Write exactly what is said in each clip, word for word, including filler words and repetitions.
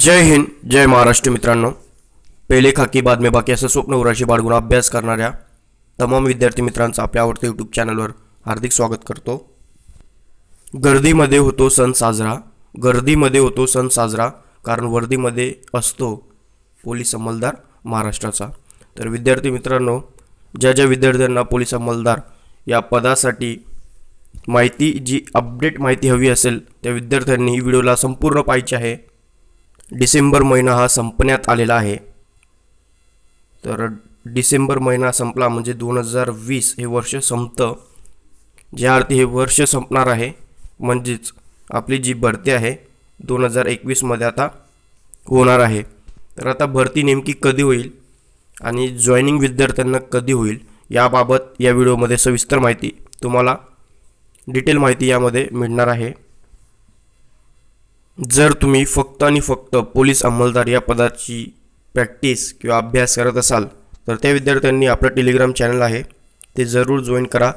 जय हिंद जय महाराष्ट्र मित्रांनो, पहिले खाकी बाद में बाकी असं स्वप्न उराशी बाळगून अभ्यास करणाऱ्या तमाम विद्यार्थी मित्रांचं आपल्या आवडत्या यूट्यूब चॅनलवर हार्दिक स्वागत करतो। गर्दीमध्ये होतो सण साजरा, गर्दीमध्ये होतो सण साजरा कारण वर्दीमध्ये असतो पोलीस अंमलदार महाराष्ट्राचा। तर विद्यार्थी मित्रांनो, ज्या ज्या विद्यार्थ्यांना पोलीस अंमलदार या पदासाठी माहिती जी अपडेट माहिती हवी असेल त्या विद्यार्थ्यांनी व्हिडिओला संपूर्ण पाहायचे आहे। डिसेंबर महीना हा संपण्यात आलेला आहे, तर डिसेंबर महीना संपला म्हणजे दोन हजार वीस हे वर्ष संपतं। ज्या अर्थी हे वर्ष संपणार आहे म्हणजेच आपली जी भरती आहे दोन हजार एकवीसमध्ये आता होणार आहे। तर आता भरती नेमकी कधी होईल आणि जॉईनिंग विद्यार्थ्यांना कधी होईल याबाबत या व्हिडिओमध्ये सविस्तर माहिती तुम्हाला डिटेल माहिती यामध्ये मिळणार आहे। जर तुम्ही फक्त आणि फक्त पोलीस अंमलदार या पदाची प्रॅक्टिस किंवा अभ्यास करत असाल तर त्या विद्यार्थ्यांनी आपलं टेलिग्राम चॅनल आहे ते जरूर जॉईन करा।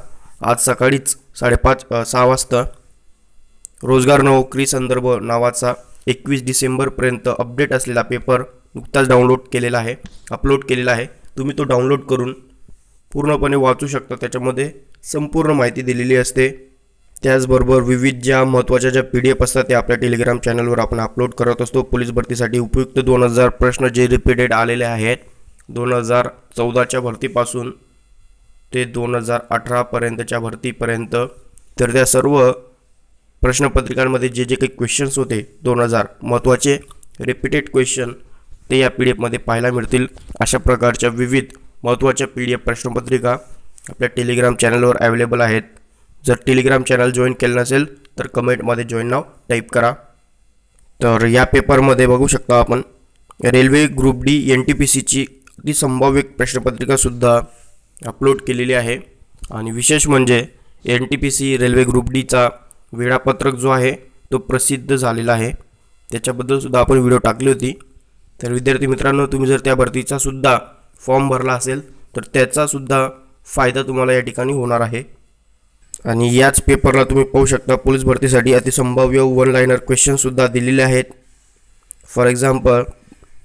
आज सकाळीच साडेपाच सहा वाजता रोजगार नोकरी संदर्भ नावाचा एकवीस डिसेंबरपर्यंत अपडेट असलेला पेपर नुकताच डाउनलोड केलेला आहे अपलोड केलेला आहे तुम्ही तो डाउनलोड करून पूर्णपणे वाचू शकता। त्याच्यामध्ये संपूर्ण माहिती दिलेली असते। त्याचबरोबर विविध ज्या महत्त्वाच्या ज्या पी डी एफ असतात त्या आपल्या टेलिग्राम चॅनलवर आपण अपलोड करत असतो। पोलीस भरतीसाठी उपयुक्त दोन हजार प्रश्न जे रिपीटेड आलेले आहेत दोन हजार चौदाच्या भरतीपासून ते दोन हजार अठरापर्यंतच्या भरतीपर्यंत, तर त्या सर्व प्रश्नपत्रिकांमध्ये जे जे काही क्वेश्चन्स होते दोन हजार महत्त्वाचे रिपीटेड क्वेश्चन ते या पी डी एफमध्ये पाहायला मिळतील। अशा प्रकारच्या विविध महत्त्वाच्या पी डी एफ प्रश्नपत्रिका आपल्या टेलिग्राम चॅनलवर अवेलेबल आहेत। जर टेलिग्राम चॅनल जॉईन केलं नसेल तर कमेंटमध्ये जॉईन नाव टाईप करा। तर या पेपरमध्ये बघू शकता आपण railway group D N T P सीची अगदी संभाव्य प्रश्नपत्रिकासुद्धा अपलोड केलेली आहे। आणि विशेष म्हणजे N T P C railway group डीचा वेळापत्रक जो आहे तो प्रसिद्ध झालेला आहे, त्याच्याबद्दलसुद्धा आपण व्हिडिओ टाकली होती। तर विद्यार्थी मित्रांनो, तुम्ही जर त्या भरतीचासुद्धा फॉर्म भरला असेल तर त्याचासुद्धा फायदा तुम्हाला या ठिकाणी होणार आहे। आणि याच पेपरला तुम्ही पाहू शकता पोलीस भरतीसाठी अतिसंभाव्य वन लाइनर क्वेश्चनसुद्धा दिलेले आहेत। फॉर एक्झाम्पल,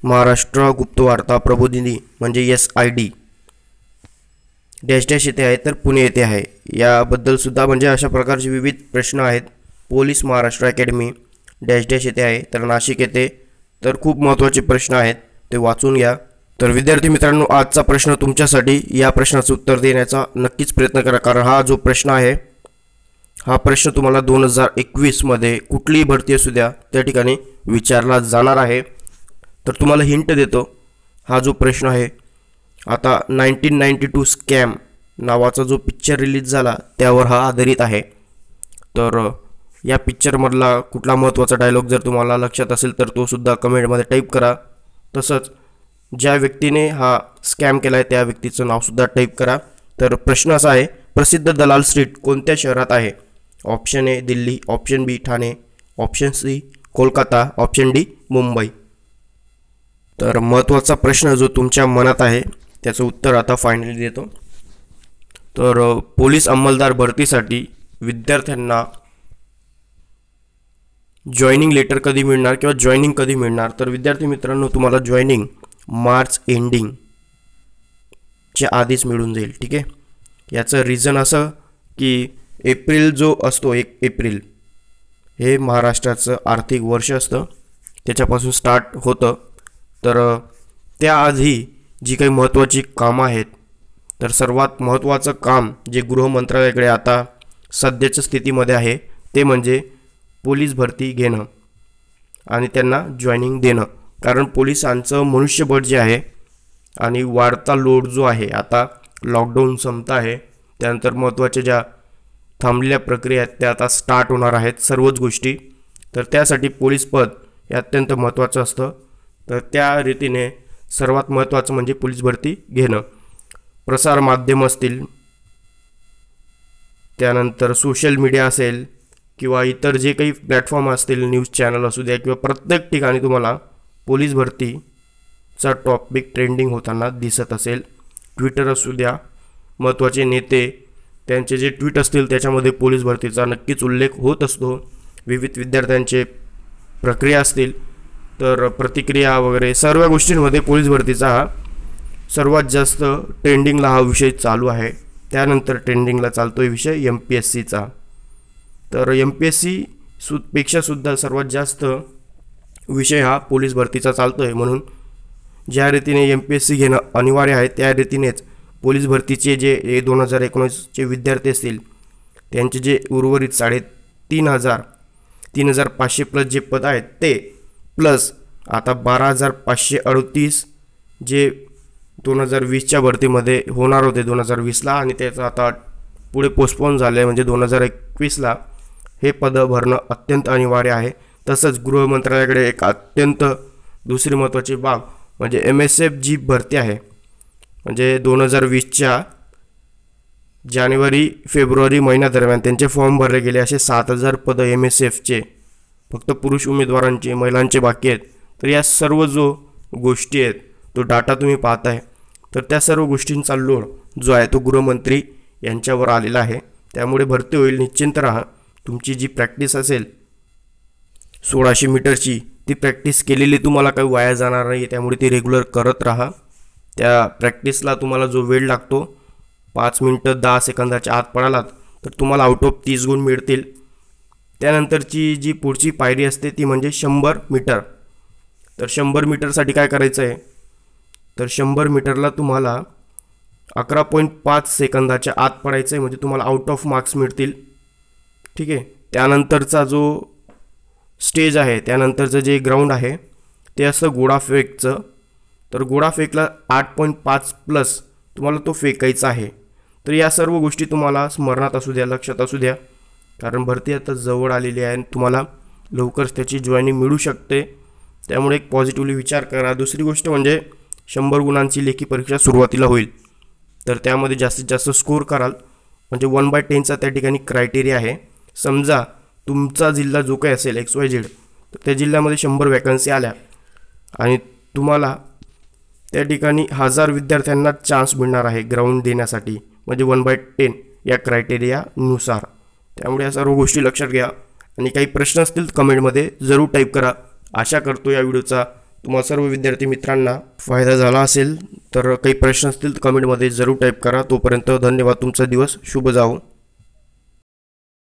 महाराष्ट्र गुप्तवार्ता प्रबोधिनी म्हणजे S I D dash dash येथे आहे तर पुणे येथे आहे याबद्दलसुद्धा, म्हणजे अशा प्रकारचे विविध प्रश्न आहेत। Police Maharashtra academy dash dash येथे आहे तर नाशिक येथे, तर खूप महत्त्वाचे प्रश्न आहेत ते वाचून घ्या। तर विद्यार्थी मित्रांनो, आजचा प्रश्न तुमच्यासाठी या प्रश्नाचं उत्तर देण्याचा नक्कीच प्रयत्न करा, कारण हा जो प्रश्न आहे हा प्रश्न तुम्हाला दोन हजार एकवीसमध्ये कुठलीही भरती असू द्या त्या ठिकाणी विचारला जाणार आहे। तर तुम्हाला हिंट देतो, हा जो प्रश्न आहे आता नाईन्टीन नाईन्टी टू स्कॅम नावाचा जो पिक्चर रिलीज झाला त्यावर हा आधारित आहे। तर या पिक्चरमधला कुठला महत्त्वाचा डायलॉग जर तुम्हाला लक्षात असेल तर तोसुद्धा कमेंटमध्ये टाईप करा। तसंच ज्या व्यक्तीने हा स्कॅम केला आहे त्या व्यक्तीचं नावसुद्धा टाईप करा। तर प्रश्न असा आहे, प्रसिद्ध दलाल स्ट्रीट कोणत्या शहरात आहे? Option A Delhi, option B Thane, option C Kolkata, option D Mumbai. तर महत्त्वाचा प्रश्न जो तुमच्या मनात आहे त्याचं उत्तर आता फायनली देतो। तर पोलीस अंमलदार भरतीसाठी विद्यार्थ्यांना जॉईनिंग लेटर कधी मिळणार किंवा जॉईनिंग कधी मिळणार? तर विद्यार्थी मित्रांनो, तुम्हाला जॉईनिंग मार्च एंडिंगच्या आधीच मिळून जाईल, ठीक आहे। याचं रिझन असं की एप्रिल जो असतो एक एप्रिल हे महाराष्ट्राचं आर्थिक वर्ष असतं त्याच्यापासून स्टार्ट होतं। तर त्याआधी जी काही महत्त्वाची कामं आहेत, तर सर्वात महत्त्वाचं काम जे गृह मंत्रालयाकडे आता सध्याच्या स्थितीमध्ये आहे ते म्हणजे पोलीस भरती घेणं आणि त्यांना जॉईनिंग देणं, कारण पोलिसांचं मनुष्यबळ जे आहे आणि वाढता लोड जो आहे, आता लॉकडाऊन संपत आहे त्यानंतर महत्त्वाच्या ज्या थांबलेल्या प्रक्रिया आहेत त्या आता स्टार्ट होणार आहेत सर्वच गोष्टी, तर त्यासाठी पोलीस पद हे अत्यंत महत्त्वाचं असतं। तर त्या रीतीने सर्वात महत्त्वाचं म्हणजे पोलीस भरती घेणं। प्रसारमाध्यम असतील, त्यानंतर सोशल मीडिया असेल किंवा इतर जे काही प्लॅटफॉर्म असतील, न्यूज चॅनल असू द्या किंवा प्रत्येक ठिकाणी तुम्हाला पोलीस भरतीचा टॉपिक ट्रेंडिंग होताना दिसत असेल। ट्विटर असू द्या, महत्त्वाचे नेते त्यांचे जे ट्विट असतील त्याच्यामध्ये पोलीस भरतीचा नक्कीच उल्लेख होत असतो। विविध विद्यार्थ्यांचे प्रक्रिया असतील तर प्रतिक्रिया वगैरे सर्व गोष्टींमध्ये पोलीस भरतीचा हा सर्वात जास्त ट्रेंडिंगला हा विषय चालू आहे. त्यानंतर ट्रेंडिंगला चालतोय विषय एम पी एस सीचा. तर एम पी एस सी पेक्षासुद्धा सर्वात जास्त विषय हा पोलीस भरतीचा चालतो आहे. म्हणून ज्या रीतीने एम पी एस सी घेणं अनिवार्य आहे त्या रीतीनेच पोलीस भरतीचे जे दोन हजार एकोणीसचे विद्यार्थी असतील त्यांचे जे उर्वरित साडेतीन हजार तीन हजार पाचशे प्लस जे पद आहेत ते प्लस आता बारा हजार पाचशे अडतीस जे दोन हजार वीसच्या भरतीमध्ये होणार होते दोन हजार वीसला आणि त्याचं आता पुढे पोस्टपोन झाले म्हणजे दोन हजार एकवीसला हे पद भरणं अत्यंत अनिवार्य आहे. तसंच गृहमंत्रालयाकडे एक अत्यंत दुसरी महत्त्वाची बाब म्हणजे एम एस एफ जी भरती आहे म्हणजे दोन हजार वीसच्या जानेवारी फेब्रुवारी महिन्यादरम्यान त्यांचे फॉर्म भरले गेले असे सात हजार पदं एम एस एफचे फक्त पुरुष उमेदवारांचे महिलांचे बाकी आहेत. तर या सर्व जो गोष्टी आहेत तो डाटा तुम्ही पाहताय तर त्या सर्व गोष्टींचा लोड जो आहे तो गृहमंत्री यांच्यावर आलेला आहे. त्यामुळे भरती होईल निश्चिंत राहा. तुमची जी प्रॅक्टिस असेल सोळाशे मीटरची ती प्रॅक्टिस केलेली तुम्हाला काही वाया जाणार नाही. त्यामुळे ती रेग्युलर करत राहा. त्या प्रॅक्टिसला तुम्हाला जो वेळ लागतो पाच मिनटं दहा सेकंदाच्या आत पडालात तर तुम्हाला आउट ऑफ तीस गुण मिळतील. त्यानंतरची जी पुढची पायरी असते ती म्हणजे शंभर मीटर. तर शंभर मीटरसाठी काय करायचं आहे तर शंभर मीटरला तुम्हाला अकरा पॉईंट पाच सेकंदाच्या आत पडायचं आहे म्हणजे तुम्हाला आउट ऑफ मार्क्स मिळतील. ठीक आहे. त्यानंतरचा जो स्टेज आहे त्यानंतरचं जे ग्राउंड आहे ते असं गोळा फेकचं. तर गोळा फेकला आठ पॉईंट पाच प्लस तुम्हाला तो फेकायचा आहे. तर या सर्व गोष्टी तुम्हाला स्मरणात असू द्या लक्षात असू द्या कारण भरती आता जवळ आलेली आहे आणि तुम्हाला लवकरच त्याची जॉईनिंग मिळू शकते. त्यामुळे एक पॉझिटिव्हली विचार करा. दुसरी गोष्ट म्हणजे शंभर गुणांची लेखी परीक्षा सुरुवातीला होईल तर त्यामध्ये जास्तीत जास्त स्कोअर कराल म्हणजे वन बाय टेनचा त्या ठिकाणी क्रायटेरिया आहे. समजा तुमचा जिल्हा जो काही असेल एक्स वाय झेड तर त्या जिल्ह्यामध्ये शंभर वॅकन्सी आल्या आणि तुम्हाला त्या ठिकाणी हजार विद्यार्थ्यांना चान्स मिळणार आहे ग्राउंड देण्यासाठी म्हणजे वन बाय टेन या क्रायटेरियानुसार. त्यामुळे या सर्व गोष्टी लक्षात घ्या आणि काही प्रश्न असतील कमेंटमध्ये जरूर टाईप करा. आशा करतो या व्हिडिओचा तुम्हा सर्व विद्यार्थी मित्रांना फायदा झाला असेल. तर काही प्रश्न असतील तर कमेंटमध्ये जरूर टाईप करा. तोपर्यंत धन्यवाद. तुमचा दिवस शुभ जावो.